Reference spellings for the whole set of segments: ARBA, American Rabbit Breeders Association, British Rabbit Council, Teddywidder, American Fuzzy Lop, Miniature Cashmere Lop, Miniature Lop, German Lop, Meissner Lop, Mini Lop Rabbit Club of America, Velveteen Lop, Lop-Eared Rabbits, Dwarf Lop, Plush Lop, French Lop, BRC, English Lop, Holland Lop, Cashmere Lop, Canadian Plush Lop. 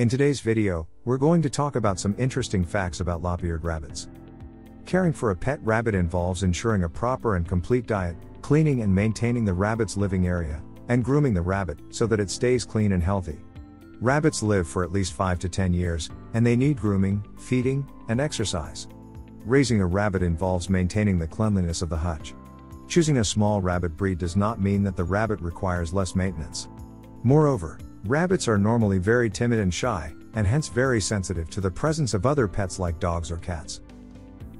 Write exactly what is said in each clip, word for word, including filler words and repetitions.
In today's video, we're going to talk about some interesting facts about lop-eared rabbits. Caring for a pet rabbit involves ensuring a proper and complete diet, cleaning and maintaining the rabbit's living area, and grooming the rabbit so that it stays clean and healthy. Rabbits live for at least five to ten years, and they need grooming, feeding, and exercise. Raising a rabbit involves maintaining the cleanliness of the hutch. Choosing a small rabbit breed does not mean that the rabbit requires less maintenance. Moreover, rabbits are normally very timid and shy, and hence very sensitive to the presence of other pets like dogs or cats.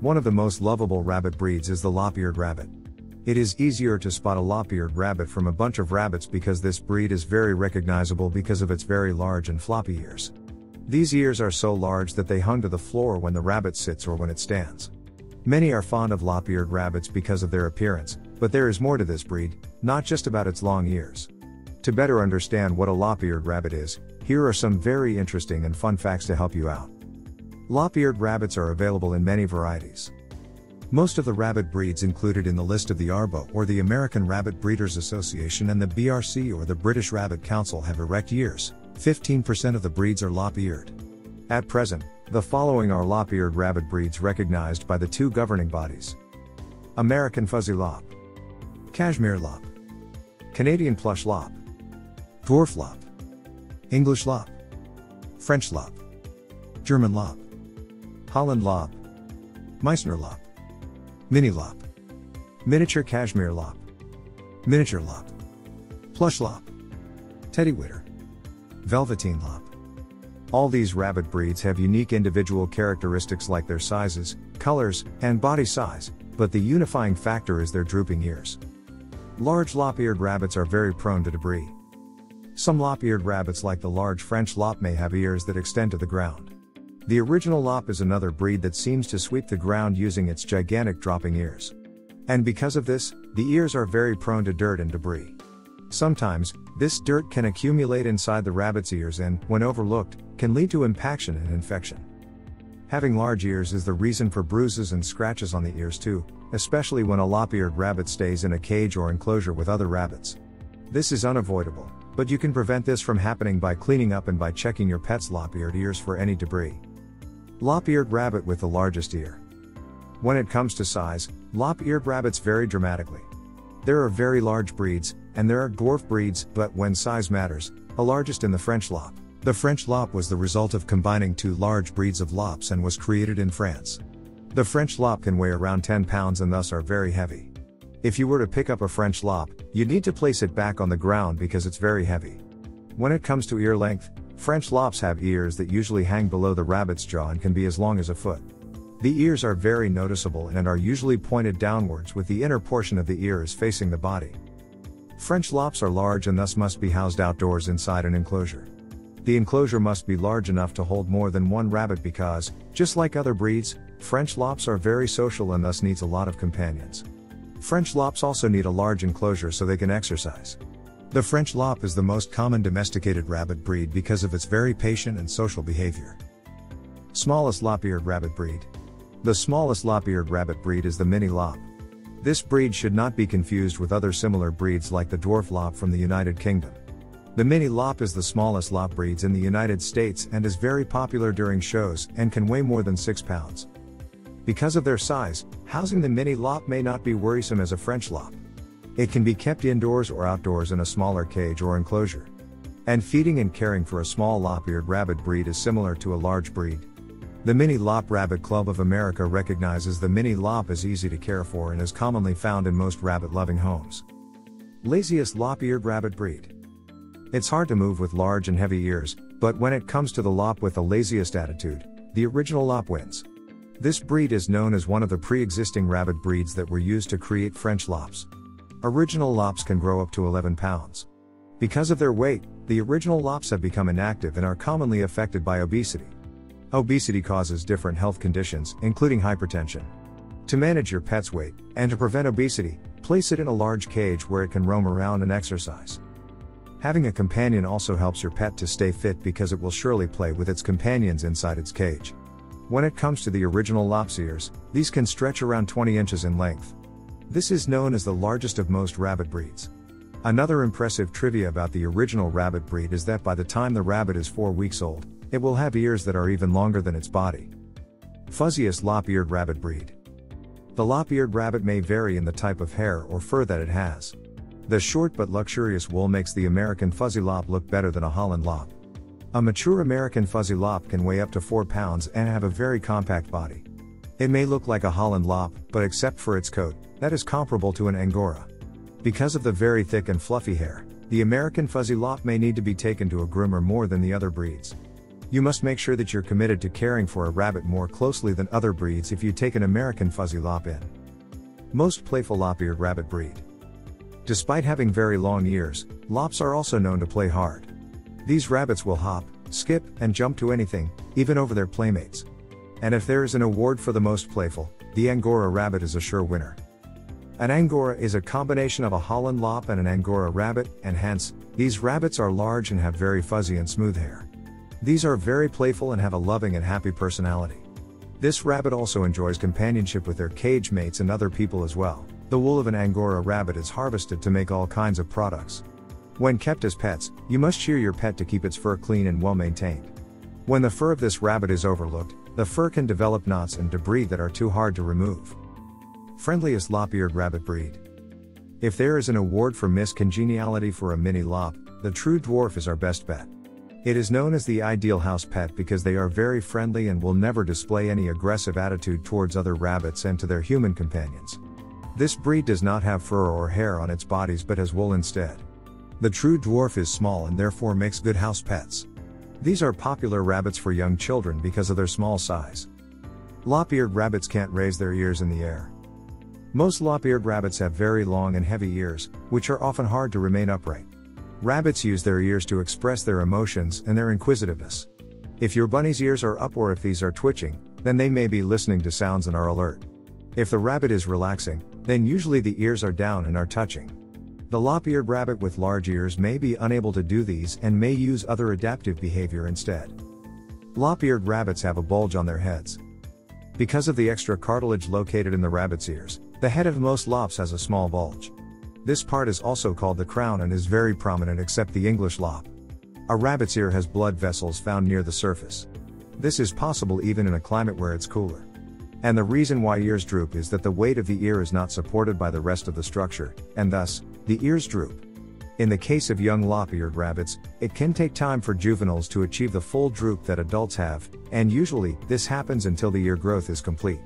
One of the most lovable rabbit breeds is the lop-eared rabbit. It is easier to spot a lop-eared rabbit from a bunch of rabbits because this breed is very recognizable because of its very large and floppy ears. These ears are so large that they hung to the floor when the rabbit sits or when it stands. Many are fond of lop-eared rabbits because of their appearance, but there is more to this breed, not just about its long ears. To better understand what a lop-eared rabbit is, here are some very interesting and fun facts to help you out. Lop-eared rabbits are available in many varieties. Most of the rabbit breeds included in the list of the ARBA or the American Rabbit Breeders Association and the B R C or the British Rabbit Council have erect ears. fifteen percent of the breeds are lop-eared. At present, the following are lop-eared rabbit breeds recognized by the two governing bodies: American Fuzzy Lop, Cashmere Lop, Canadian Plush Lop, Dwarf Lop, English Lop, French Lop, German Lop, Holland Lop, Meissner Lop, Mini Lop, Miniature Cashmere Lop, Miniature Lop, Plush Lop, Teddywidder, Velveteen Lop. All these rabbit breeds have unique individual characteristics like their sizes, colors, and body size, but the unifying factor is their drooping ears. Large lop-eared rabbits are very prone to debris. Some lop-eared rabbits like the large French Lop may have ears that extend to the ground. The original Lop is another breed that seems to sweep the ground using its gigantic dropping ears. And because of this, the ears are very prone to dirt and debris. Sometimes, this dirt can accumulate inside the rabbit's ears and, when overlooked, can lead to impaction and infection. Having large ears is the reason for bruises and scratches on the ears too, especially when a lop-eared rabbit stays in a cage or enclosure with other rabbits. This is unavoidable, but you can prevent this from happening by cleaning up and by checking your pet's lop-eared ears for any debris. Lop-eared rabbit with the largest ear. When it comes to size, lop-eared rabbits vary dramatically. There are very large breeds, and there are dwarf breeds, but when size matters, the largest in the French Lop. The French Lop was the result of combining two large breeds of lops and was created in France. The French Lop can weigh around ten pounds and thus are very heavy. If you were to pick up a French Lop, you'd need to place it back on the ground because it's very heavy. When it comes to ear length, French Lops have ears that usually hang below the rabbit's jaw and can be as long as a foot. The ears are very noticeable and are usually pointed downwards with the inner portion of the ear is facing the body. French Lops are large and thus must be housed outdoors inside an enclosure. The enclosure must be large enough to hold more than one rabbit because, just like other breeds, French Lops are very social and thus needs a lot of companions. French Lops also need a large enclosure so they can exercise. The French Lop is the most common domesticated rabbit breed because of its very patient and social behavior. Smallest lop-eared rabbit breed. The smallest lop-eared rabbit breed is the Mini Lop. This breed should not be confused with other similar breeds like the Dwarf Lop from the United Kingdom. The Mini Lop is the smallest lop breeds in the United States and is very popular during shows and can weigh more than six pounds. Because of their size, housing the Mini Lop may not be worrisome as a French Lop. It can be kept indoors or outdoors in a smaller cage or enclosure. And feeding and caring for a small lop-eared rabbit breed is similar to a large breed. The Mini Lop Rabbit Club of America recognizes the Mini Lop as easy to care for and is commonly found in most rabbit-loving homes. Laziest lop-eared rabbit breed. It's hard to move with large and heavy ears, but when it comes to the lop with the laziest attitude, the original Lop wins. This breed is known as one of the pre-existing rabbit breeds that were used to create French Lops. Original Lops can grow up to eleven pounds. Because of their weight, the original Lops have become inactive and are commonly affected by obesity. Obesity causes different health conditions, including hypertension. To manage your pet's weight, and to prevent obesity, place it in a large cage where it can roam around and exercise. Having a companion also helps your pet to stay fit because it will surely play with its companions inside its cage. When it comes to the original Lop's ears, these can stretch around twenty inches in length. This is known as the largest of most rabbit breeds. Another impressive trivia about the original rabbit breed is that by the time the rabbit is four weeks old, It will have ears that are even longer than its body. Fuzziest lop-eared rabbit breed. The lop-eared rabbit may vary in the type of hair or fur that it has. The short but luxurious wool makes the American Fuzzy Lop look better than a Holland Lop. A mature American Fuzzy Lop can weigh up to four pounds and have a very compact body. It may look like a Holland Lop, but except for its coat, that is comparable to an Angora. Because of the very thick and fluffy hair, the American Fuzzy Lop may need to be taken to a groomer more than the other breeds. You must make sure that you're committed to caring for a rabbit more closely than other breeds if you take an American Fuzzy Lop in. Most playful lop-eared rabbit breed. Despite having very long ears, lops are also known to play hard. These rabbits will hop, skip, and jump to anything, even over their playmates. And if there is an award for the most playful, the Angora rabbit is a sure winner. An Angora is a combination of a Holland Lop and an Angora rabbit, and hence, these rabbits are large and have very fuzzy and smooth hair. These are very playful and have a loving and happy personality. This rabbit also enjoys companionship with their cage mates and other people as well. The wool of an Angora rabbit is harvested to make all kinds of products. When kept as pets, you must shear your pet to keep its fur clean and well maintained. When the fur of this rabbit is overlooked, the fur can develop knots and debris that are too hard to remove. Friendliest lop-eared rabbit breed. If there is an award for Miss Congeniality for a mini lop, the true dwarf is our best bet. It is known as the ideal house pet because they are very friendly and will never display any aggressive attitude towards other rabbits and to their human companions. This breed does not have fur or hair on its bodies but has wool instead. The true dwarf is small and therefore makes good house pets. These are popular rabbits for young children because of their small size. Lop-eared rabbits can't raise their ears in the air. Most lop-eared rabbits have very long and heavy ears, which are often hard to remain upright. Rabbits use their ears to express their emotions and their inquisitiveness. If your bunny's ears are up or if these are twitching, then they may be listening to sounds and are alert. If the rabbit is relaxing, then usually the ears are down and are touching. The lop-eared rabbit with large ears may be unable to do these and may use other adaptive behavior instead. Lop-eared rabbits have a bulge on their heads. Because of the extra cartilage located in the rabbit's ears, the head of most lops has a small bulge. This part is also called the crown and is very prominent except the English lop. A rabbit's ear has blood vessels found near the surface. This is possible even in a climate where it's cooler. And the reason why ears droop is that the weight of the ear is not supported by the rest of the structure, and thus, the ears droop. In the case of young lop-eared rabbits, it can take time for juveniles to achieve the full droop that adults have, and usually, this happens until the ear growth is complete.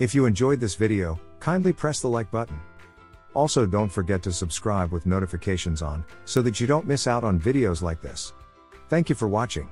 If you enjoyed this video, kindly press the like button. Also, don't forget to subscribe with notifications on, so that you don't miss out on videos like this. Thank you for watching.